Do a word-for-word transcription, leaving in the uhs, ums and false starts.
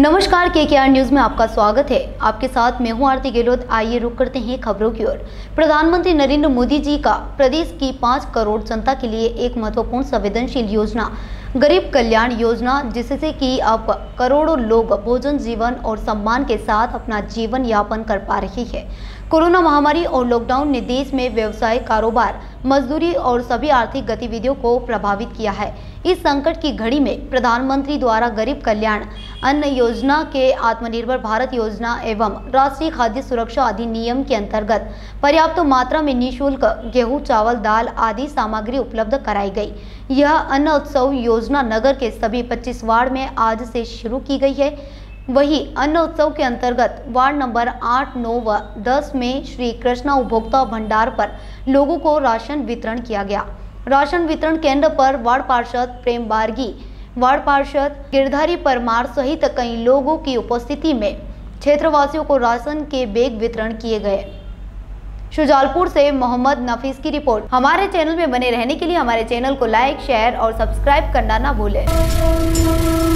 नमस्कार, KKR news में आपका स्वागत है। आपके साथ मैं हूं आरती गेलोद। आइए रुक करते हैं खबरों की ओर। प्रधानमंत्री नरेंद्र मोदी जी का प्रदेश की पाँच करोड़ जनता के लिए एक महत्वपूर्ण संवेदनशील योजना गरीब कल्याण योजना, जिससे कि अब करोड़ों लोग भोजन, जीवन और सम्मान के साथ अपना जीवन यापन कर पा रही है। कोरोना महामारी और लॉकडाउन ने देश में व्यवसाय, कारोबार, मजदूरी और सभी आर्थिक गतिविधियों को प्रभावित किया है। इस संकट की घड़ी में प्रधानमंत्री द्वारा गरीब कल्याण अन्न योजना के आत्मनिर्भर भारत योजना एवं राष्ट्रीय खाद्य सुरक्षा अधिनियम के अंतर्गत पर्याप्त मात्रा में निःशुल्क गेहूं, चावल, दाल आदि सामग्री उपलब्ध कराई गई। यह अन्न उत्सव योजना नगर के सभी पच्चीस वार्ड में आज से शुरू की गई है। वहीं अन्न उत्सव के अंतर्गत वार्ड नंबर आठ, नौ व दस में श्री कृष्णा उपभोक्ता भंडार पर लोगों को राशन वितरण किया गया। राशन वितरण केंद्र पर वार्ड पार्षद प्रेम बार्गी, वार्ड पार्षद गिरधारी परमार सहित कई लोगों की उपस्थिति में क्षेत्रवासियों को राशन के बैग वितरण किए गए। शुजालपुर से मोहम्मद नफिस की रिपोर्ट। हमारे चैनल में बने रहने के लिए हमारे चैनल को लाइक, शेयर और सब्सक्राइब करना ना भूलें।